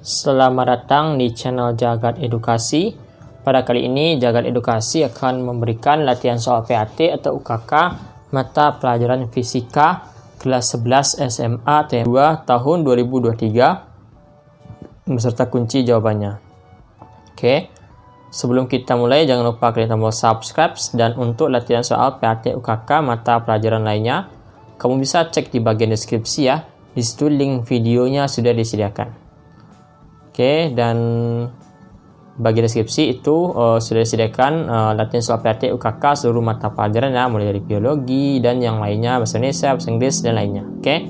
Selamat datang di channel Jagat Edukasi. Pada kali ini Jagat Edukasi akan memberikan latihan soal PAT atau UKK mata pelajaran fisika kelas 11 SMA TM 2 tahun 2023 beserta kunci jawabannya. Oke. Sebelum kita mulai, jangan lupa klik tombol subscribe, dan untuk latihan soal PAT UKK mata pelajaran lainnya, kamu bisa cek di bagian deskripsi ya. Di situ link videonya sudah disediakan. Oke, dan bagian deskripsi itu sudah disediakan latihan soal PAT UKK seluruh mata pelajaran ya, mulai dari biologi dan yang lainnya, bahasa Indonesia, bahasa Inggris dan lainnya. Oke.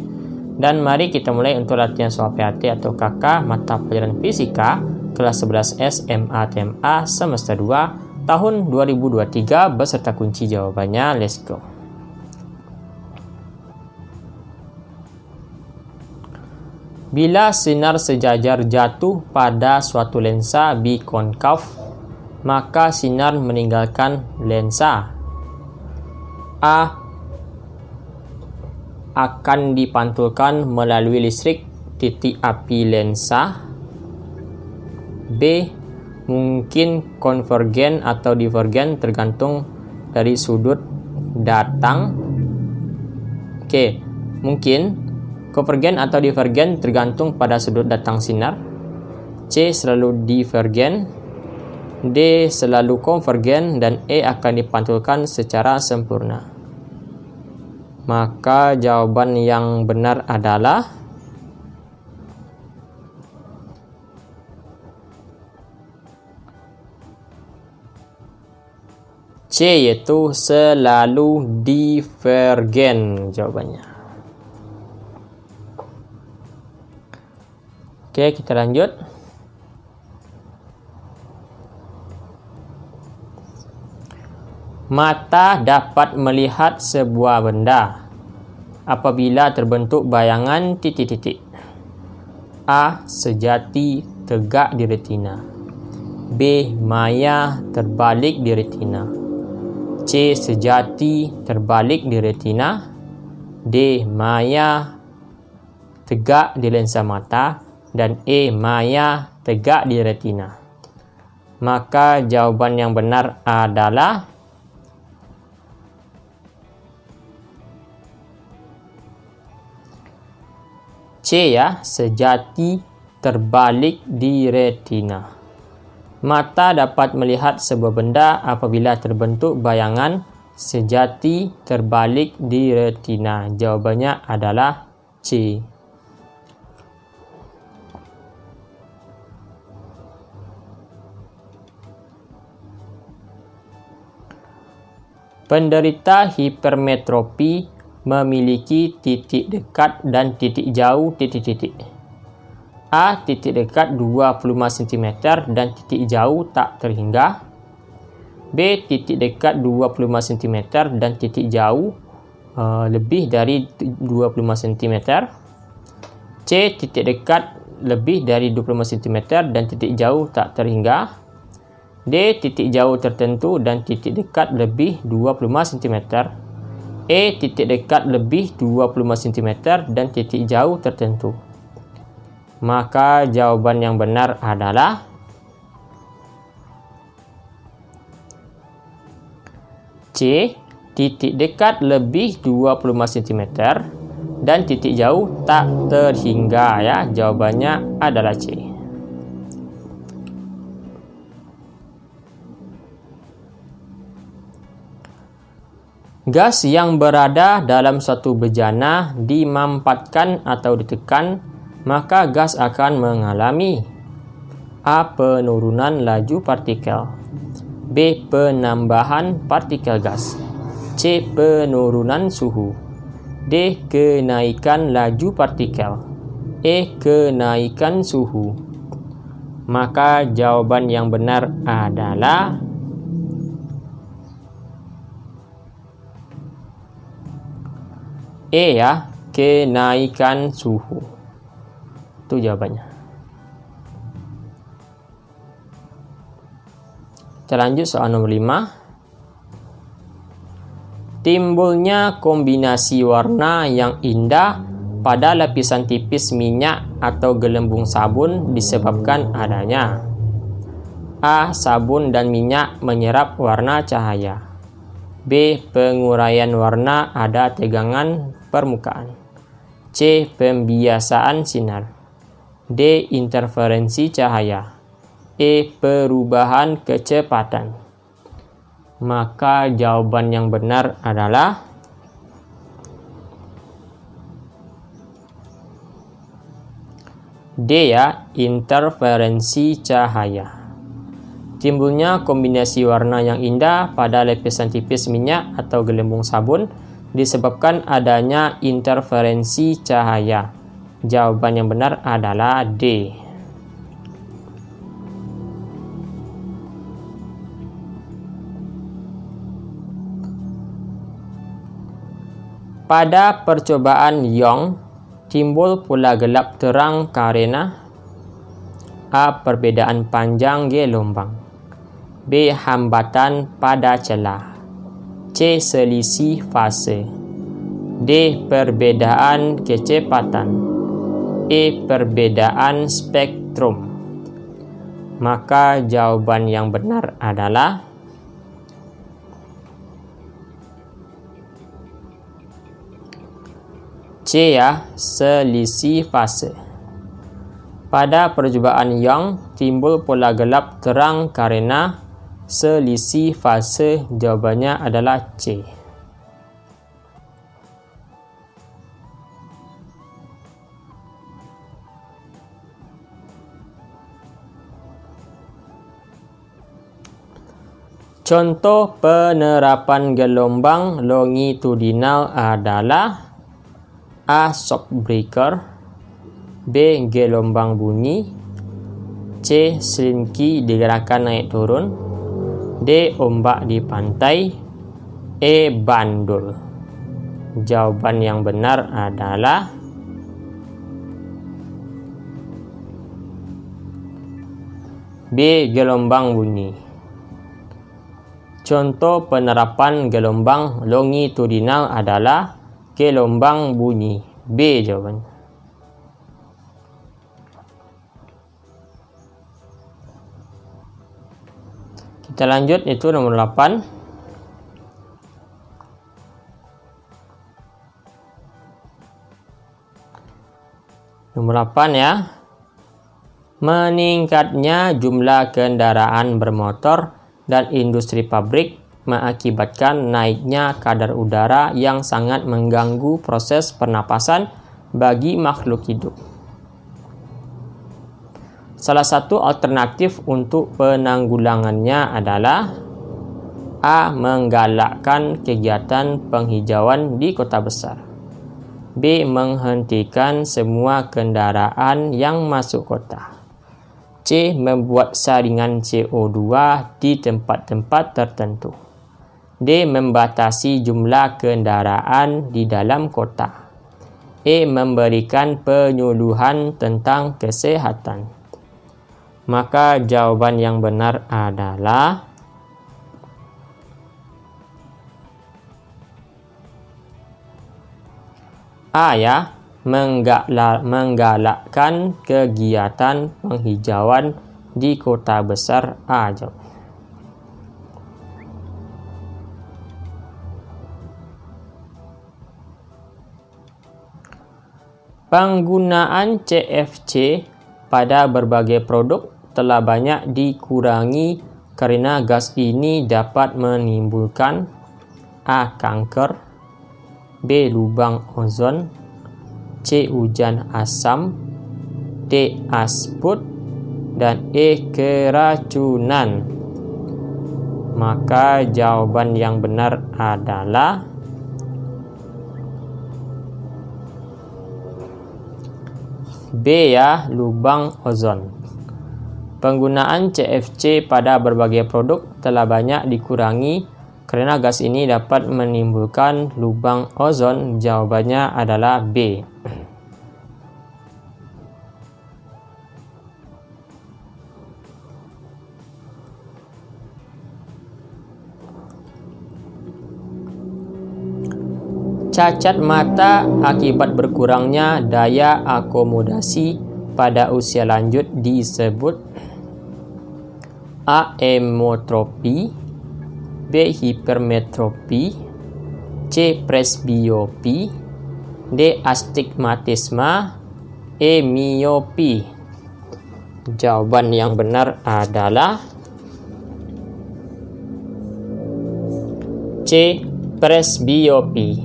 Dan mari kita mulai untuk latihan soal PAT atau UKK mata pelajaran fisika kelas 11 SMA TMA semester 2 tahun 2023 beserta kunci jawabannya. Let's go. Bila sinar sejajar jatuh pada suatu lensa bikonkaf, maka sinar meninggalkan lensa A akan dipantulkan melalui listrik titik api lensa. B. Mungkin konvergen atau divergen tergantung dari sudut datang. Oke, mungkin konvergen atau divergen tergantung pada sudut datang sinar. C. Selalu divergen. D. Selalu konvergen. Dan E. akan dipantulkan secara sempurna. Maka jawaban yang benar adalah C, yaitu selalu divergen jawabannya. Oke, kita lanjut. Mata dapat melihat sebuah benda apabila terbentuk bayangan titik-titik. A. Sejati tegak di retina. B. Maya terbalik di retina. C. Sejati terbalik di retina. D. Maya tegak di lensa mata. Dan E. Maya tegak di retina. Maka jawaban yang benar adalah C ya, sejati terbalik di retina. Mata dapat melihat sebuah benda apabila terbentuk bayangan sejati terbalik di retina. Jawabannya adalah C. Penderita hipermetropi memiliki titik dekat dan titik jauh titik-titik. A. Titik dekat 25 cm dan titik jauh tak terhingga. B. Titik dekat 25 cm dan titik jauh lebih dari 25 cm. C. Titik dekat lebih dari 25 cm dan titik jauh tak terhingga. D. Titik jauh tertentu dan titik dekat lebih 25 cm. E. Titik dekat lebih 25 cm dan titik jauh tertentu. Maka jawaban yang benar adalah C. Titik dekat lebih 25 cm dan titik jauh tak terhingga ya. Jawabannya adalah C. Gas yang berada dalam suatu bejana dimampatkan atau ditekan, maka gas akan mengalami A. penurunan laju partikel. B. penambahan partikel gas. C. penurunan suhu. D. kenaikan laju partikel. E. kenaikan suhu. Maka jawaban yang benar adalah E ya, kenaikan suhu. Itu jawabannya. Kita lanjut soal nomor 5. Timbulnya kombinasi warna yang indah pada lapisan tipis minyak atau gelembung sabun disebabkan adanya A. Sabun dan minyak menyerap warna cahaya. B. Penguraian warna ada tegangan permukaan. C. Pembiasaan sinar. D. Interferensi cahaya. E. Perubahan kecepatan. Maka jawaban yang benar adalah D ya, interferensi cahaya. Timbulnya kombinasi warna yang indah pada lapisan tipis minyak atau gelembung sabun disebabkan adanya interferensi cahaya. Jawaban yang benar adalah D. Pada percobaan Young, timbul pula gelap terang karena A. Perbedaan panjang gelombang. B. Hambatan pada celah. C. Selisih fase. D. Perbedaan kecepatan. E. Perbedaan spektrum. Maka jawaban yang benar adalah C ya, selisih fase. Pada percobaan Young, timbul pola gelap terang karena selisih fase, jawabannya adalah C. Contoh penerapan gelombang longitudinal adalah A. Shock breaker. B. Gelombang bunyi. C. Slinky digerakkan naik turun. D. Ombak di pantai. E. Bandul. Jawaban yang benar adalah B. Gelombang bunyi. Contoh penerapan gelombang longitudinal adalah gelombang bunyi. B jawabannya. Kita lanjut, itu nomor 8. Nomor 8 ya. Meningkatnya jumlah kendaraan bermotor dan industri pabrik mengakibatkan naiknya kadar udara yang sangat mengganggu proses pernapasan bagi makhluk hidup. Salah satu alternatif untuk penanggulangannya adalah A. Menggalakkan kegiatan penghijauan di kota besar. B. Menghentikan semua kendaraan yang masuk kota. C. Membuat saringan CO2 di tempat-tempat tertentu. D. Membatasi jumlah kendaraan di dalam kota. E. Memberikan penyuluhan tentang kesehatan. Maka jawaban yang benar adalah A ya, menggalakkan kegiatan penghijauan di kota besar. A jawabannya. Penggunaan CFC pada berbagai produk telah banyak dikurangi karena gas ini dapat menimbulkan A. kanker, B. lubang ozon, C. hujan asam, D. asbest, dan E. keracunan. Maka jawaban yang benar adalah B ya, lubang ozon. Penggunaan CFC pada berbagai produk telah banyak dikurangi karena gas ini dapat menimbulkan lubang ozon. Jawabannya adalah B. Cacat mata akibat berkurangnya daya akomodasi pada usia lanjut disebut A. Hemotropi, B. Hipermetropi, C. Presbiopi, D. Astigmatisma, E. Miopi. Jawaban yang benar adalah C. Presbiopi,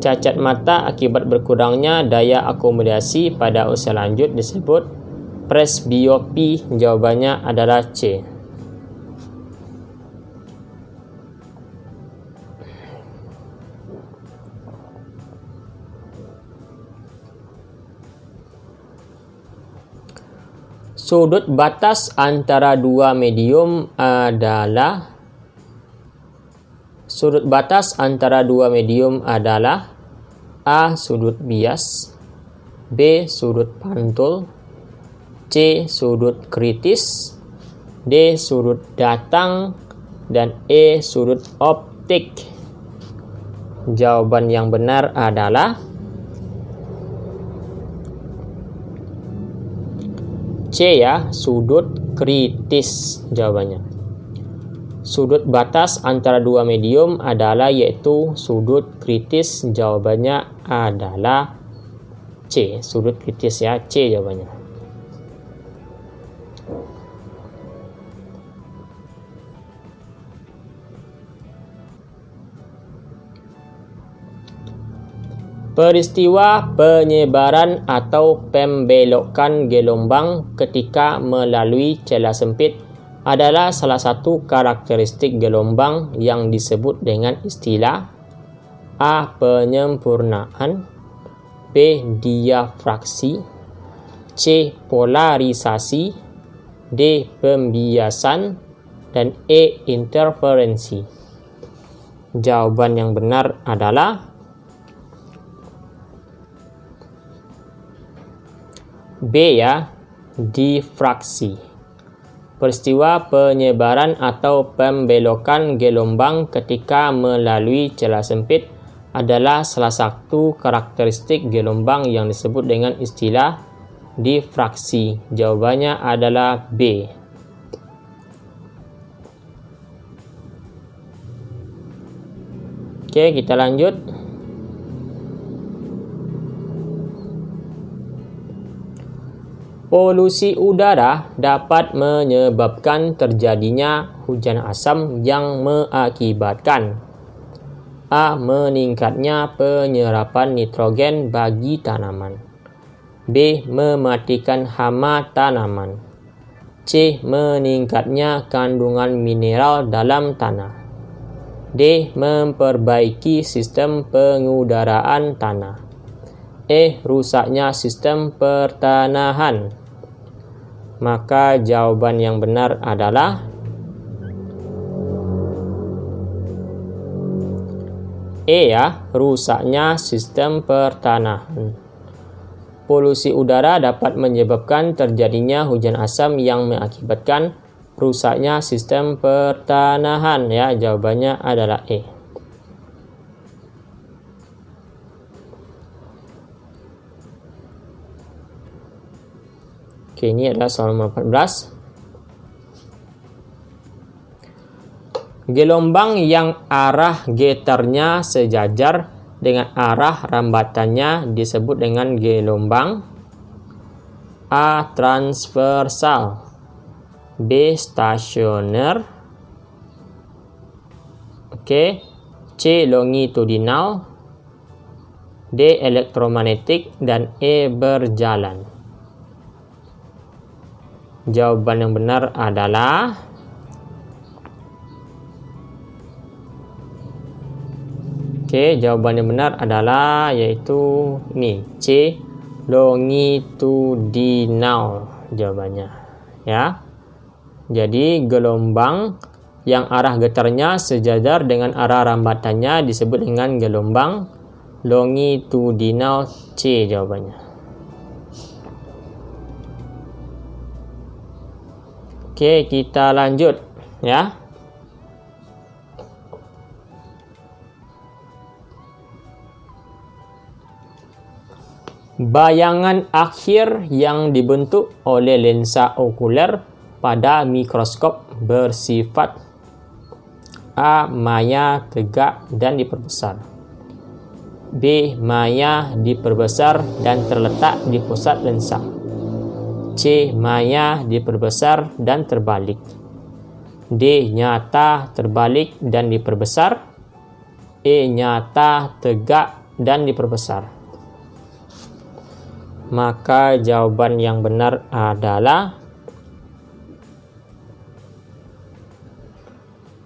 cacat mata akibat berkurangnya daya akomodasi pada usia lanjut disebut presbiopi. Jawabannya adalah C. Sudut batas antara dua medium adalah A. Sudut bias, B. Sudut pantul, C. Sudut kritis, D. Sudut datang, dan E. Sudut optik. Jawaban yang benar adalah C ya, sudut kritis jawabannya. Sudut batas antara dua medium adalah yaitu sudut kritis. Jawabannya adalah C, sudut kritis ya, C jawabannya. Peristiwa penyebaran atau pembelokan gelombang ketika melalui celah sempit adalah salah satu karakteristik gelombang yang disebut dengan istilah A. penyempurnaan, B. diafraksi, C. polarisasi, D. pembiasan, dan E. interferensi. Jawaban yang benar adalah B ya, difraksi. Peristiwa penyebaran atau pembelokan gelombang ketika melalui celah sempit adalah salah satu karakteristik gelombang yang disebut dengan istilah difraksi. Jawabannya adalah B. Oke, kita lanjut. Polusi udara dapat menyebabkan terjadinya hujan asam yang mengakibatkan A. meningkatnya penyerapan nitrogen bagi tanaman, B. mematikan hama tanaman, C. meningkatnya kandungan mineral dalam tanah, D. memperbaiki sistem pengudaraan tanah, E. rusaknya sistem pertanahan. Maka jawaban yang benar adalah E ya, rusaknya sistem pertanahan. Polusi udara dapat menyebabkan terjadinya hujan asam yang mengakibatkan rusaknya sistem pertanahan ya, jawabannya adalah E. Oke, ini adalah soal nomor 14. Gelombang yang arah getarnya sejajar dengan arah rambatannya disebut dengan gelombang A. transversal, B. stasioner, oke, C. longitudinal, D. elektromagnetik, dan E. berjalan. Jawaban yang benar adalah yaitu ini C. longitudinal jawabannya ya. Jadi gelombang yang arah getarnya sejajar dengan arah rambatannya disebut dengan gelombang longitudinal, C jawabannya. Oke, kita lanjut ya. bayangan akhir yang dibentuk oleh lensa okuler pada mikroskop bersifat A. Maya tegak dan diperbesar, B. Maya diperbesar dan terletak di pusat lensa, C. Maya diperbesar dan terbalik, D. Nyata terbalik dan diperbesar, E. Nyata tegak dan diperbesar. Maka jawaban yang benar adalah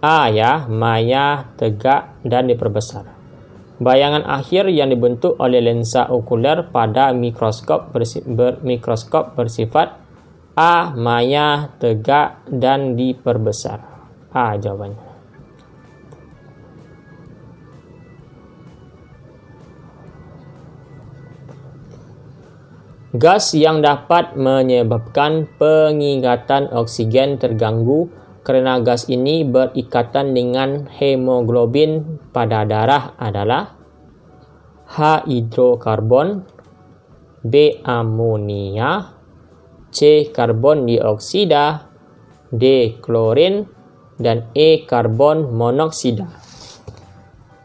A ya, maya tegak dan diperbesar. Bayangan akhir yang dibentuk oleh lensa okuler pada mikroskop bersifat A maya tegak dan diperbesar. A jawabannya. Gas yang dapat menyebabkan pengikatan oksigen terganggu karena gas ini berikatan dengan hemoglobin pada darah adalah H. hidrokarbon, B. amonia, C. karbon dioksida, D. klorin, dan E. karbon monoksida.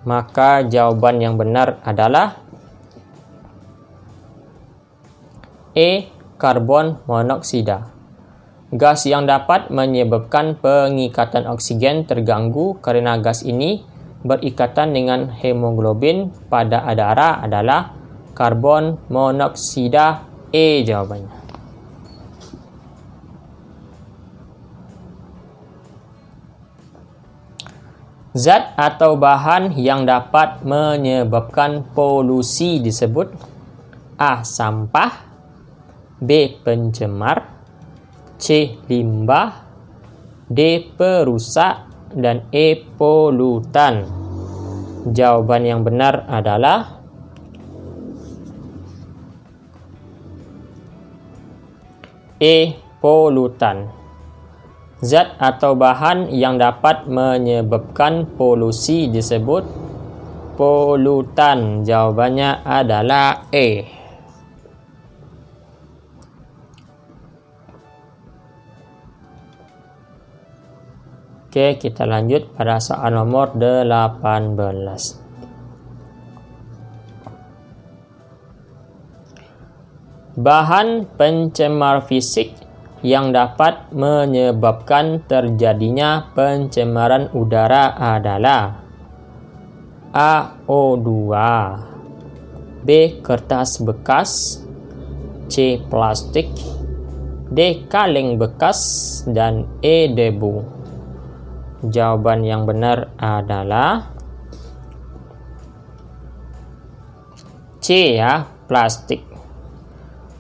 Maka jawaban yang benar adalah E. karbon monoksida. Gas yang dapat menyebabkan pengikatan oksigen terganggu karena gas ini berikatan dengan hemoglobin pada darah adalah karbon monoksida. E jawabannya. Zat atau bahan yang dapat menyebabkan polusi disebut A. sampah, B. pencemar, C. limbah, D. perusak, dan E. polutan. Jawaban yang benar adalah E. polutan. Zat atau bahan yang dapat menyebabkan polusi disebut polutan. Jawabannya adalah E. Oke, kita lanjut pada soal nomor 18. Bahan pencemar fisik yang dapat menyebabkan terjadinya pencemaran udara adalah A. O2, B. kertas bekas, C. plastik, D. kaleng bekas, dan E. debu. Jawaban yang benar adalah C ya, plastik.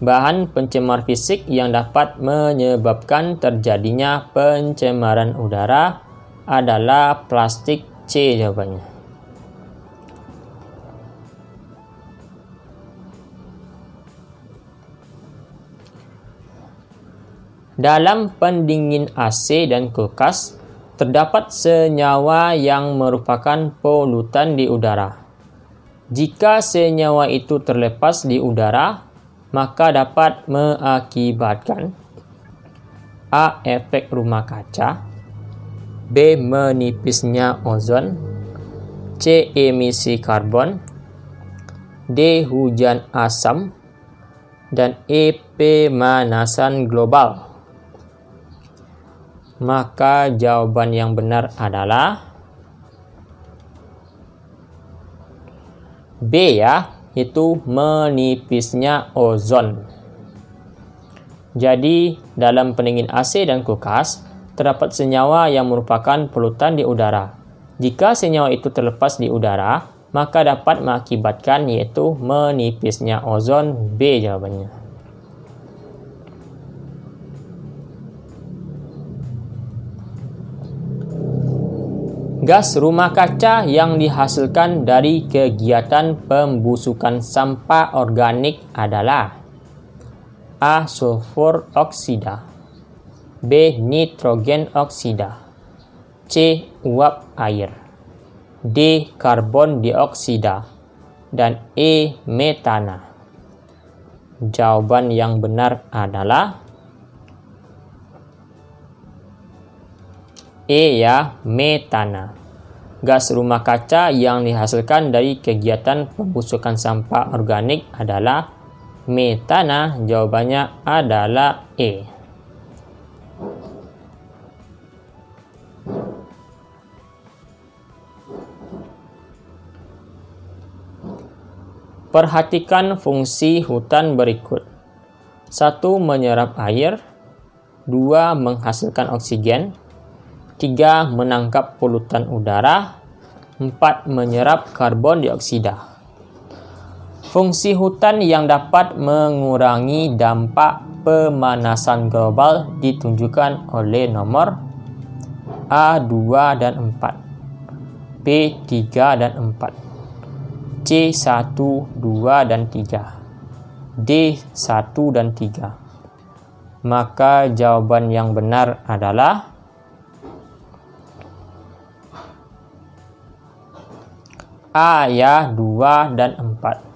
Bahan pencemar fisik yang dapat menyebabkan terjadinya pencemaran udara adalah plastik. C jawabannya. Dalam pendingin AC dan kulkas terdapat senyawa yang merupakan polutan di udara. Jika senyawa itu terlepas di udara, maka dapat mengakibatkan A. efek rumah kaca, B. menipisnya ozon, C. emisi karbon, D. hujan asam, dan E. pemanasan global. Maka jawaban yang benar adalah B ya, itu menipisnya ozon. Jadi dalam pendingin AC dan kulkas terdapat senyawa yang merupakan polutan di udara. Jika senyawa itu terlepas di udara, maka dapat mengakibatkan yaitu menipisnya ozon. B jawabannya. Gas rumah kaca yang dihasilkan dari kegiatan pembusukan sampah organik adalah A. sulfur oksida, B. nitrogen oksida, C. uap air, D. karbon dioksida, dan E. metana. Jawaban yang benar adalah E ya, metana. Gas rumah kaca yang dihasilkan dari kegiatan pembusukan sampah organik adalah metana. Jawabannya adalah E. Perhatikan fungsi hutan berikut. 1. Menyerap air. 2. Menghasilkan oksigen. 3. Menangkap polutan udara. 4. Menyerap karbon dioksida. Fungsi hutan yang dapat mengurangi dampak pemanasan global ditunjukkan oleh nomor A2 dan 4, B3 dan 4, C1, 2, dan 3, D1, dan 3. Maka jawaban yang benar adalah A ya, 2, dan 4.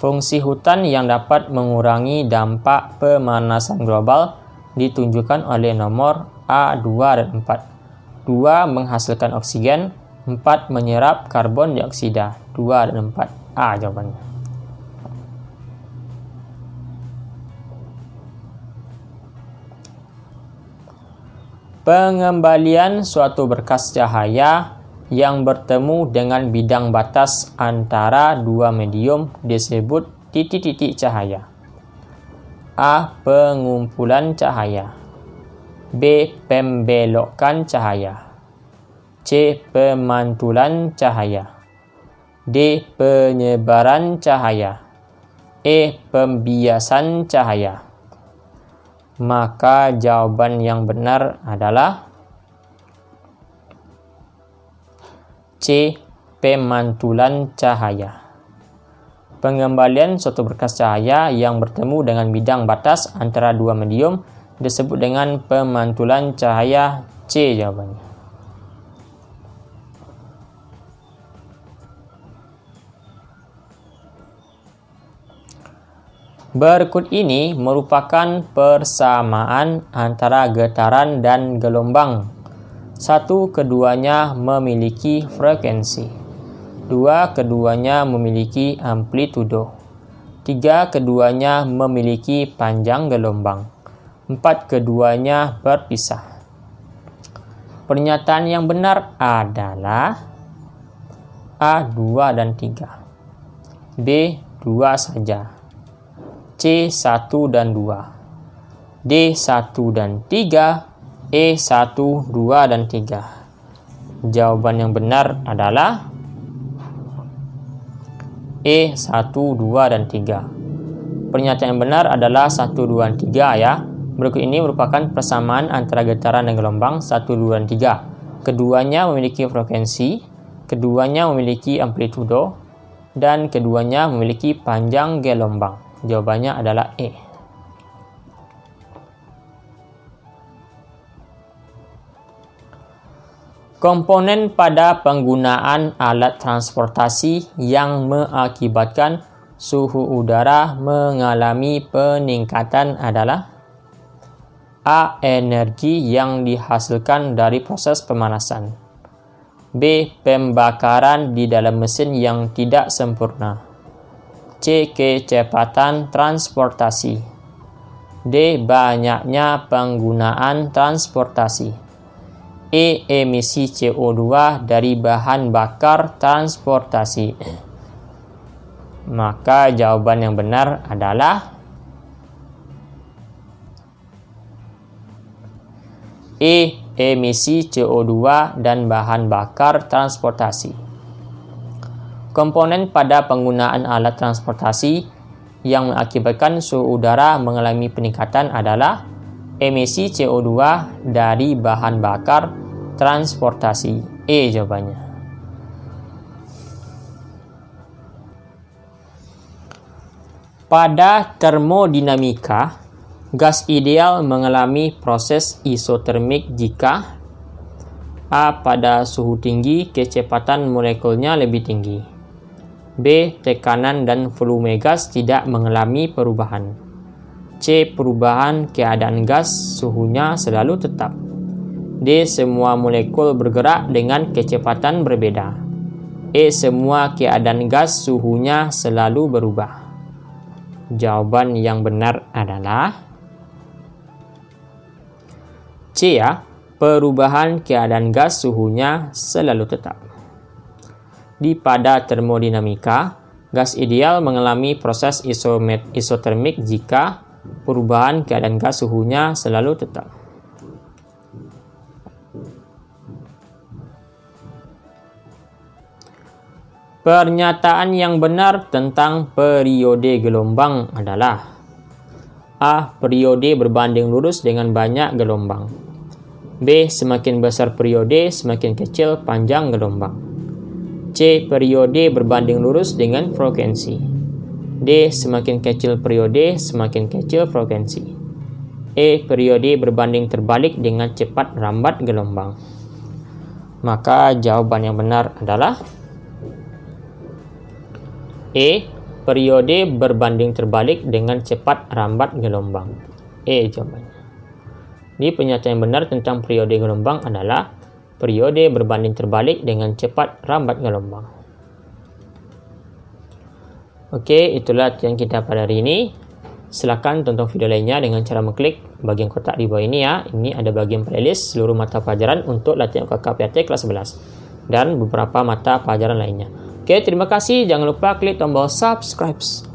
Fungsi hutan yang dapat mengurangi dampak pemanasan global ditunjukkan oleh nomor A2 dan 4. 2 menghasilkan oksigen, 4 menyerap karbon dioksida. 2 dan 4. A jawabannya. Pengembalian suatu berkas cahaya yang bertemu dengan bidang batas antara dua medium disebut titik-titik cahaya. A. Pengumpulan cahaya. B. Pembelokan cahaya. C. Pemantulan cahaya. D. Penyebaran cahaya. E. Pembiasan cahaya. Maka jawaban yang benar adalah C. Pemantulan cahaya. Pengembalian suatu berkas cahaya yang bertemu dengan bidang batas antara dua medium disebut dengan pemantulan cahaya. C jawabannya. Berikut ini merupakan persamaan antara getaran dan gelombang. 1. Keduanya memiliki frekuensi. 2. Keduanya memiliki amplitudo. 3. Keduanya memiliki panjang gelombang. 4. Keduanya berpisah. Pernyataan yang benar adalah A. 2 dan 3, B. 2 saja, C1 dan 2, D1 dan 3, E1, 2 dan 3. Jawaban yang benar adalah E1, 2 dan 3. Pernyataan yang benar adalah 1, 2, dan 3 ya. Berikut ini merupakan persamaan antara getaran dan gelombang 1, 2, dan 3. Keduanya memiliki frekuensi, keduanya memiliki amplitudo, dan keduanya memiliki panjang gelombang. Jawabannya adalah E. Komponen pada penggunaan alat transportasi yang mengakibatkan suhu udara mengalami peningkatan adalah A. Energi yang dihasilkan dari proses pemanasan. B. Pembakaran di dalam mesin yang tidak sempurna. C. Kecepatan transportasi. D. Banyaknya penggunaan transportasi. E. Emisi CO2 dari bahan bakar transportasi. Maka jawaban yang benar adalah E. Emisi CO2 dan bahan bakar transportasi. Komponen pada penggunaan alat transportasi yang mengakibatkan suhu udara mengalami peningkatan adalah emisi CO2 dari bahan bakar transportasi. E jawabannya. Pada termodinamika, gas ideal mengalami proses isotermik jika A. Pada suhu tinggi, kecepatan molekulnya lebih tinggi. B. B. Tekanan dan volume gas tidak mengalami perubahan. C. Perubahan keadaan gas, suhunya selalu tetap. D. Semua molekul bergerak dengan kecepatan berbeda. E. Semua keadaan gas, suhunya selalu berubah. Jawaban yang benar adalah C ya, perubahan keadaan gas, suhunya selalu tetap. Di pada termodinamika, gas ideal mengalami proses isotermik jika perubahan keadaan gas suhunya selalu tetap. Pernyataan yang benar tentang periode gelombang adalah A. Periode berbanding lurus dengan banyak gelombang. B. Semakin besar periode, semakin kecil panjang gelombang. C. Periode berbanding lurus dengan frekuensi. D. Semakin kecil periode, semakin kecil frekuensi. E. Periode berbanding terbalik dengan cepat rambat gelombang. Maka jawaban yang benar adalah E. Periode berbanding terbalik dengan cepat rambat gelombang. E jawabannya. Di pernyataan yang benar tentang periode gelombang adalah periode berbanding terbalik dengan cepat rambat gelombang. Oke, itulah yang kita pada hari ini. Silakan tonton video lainnya dengan cara mengklik bagian kotak di bawah ini ya. Ini ada bagian playlist seluruh mata pelajaran untuk latihan UKK PAT kelas 11 dan beberapa mata pelajaran lainnya. Oke, terima kasih. Jangan lupa klik tombol subscribe.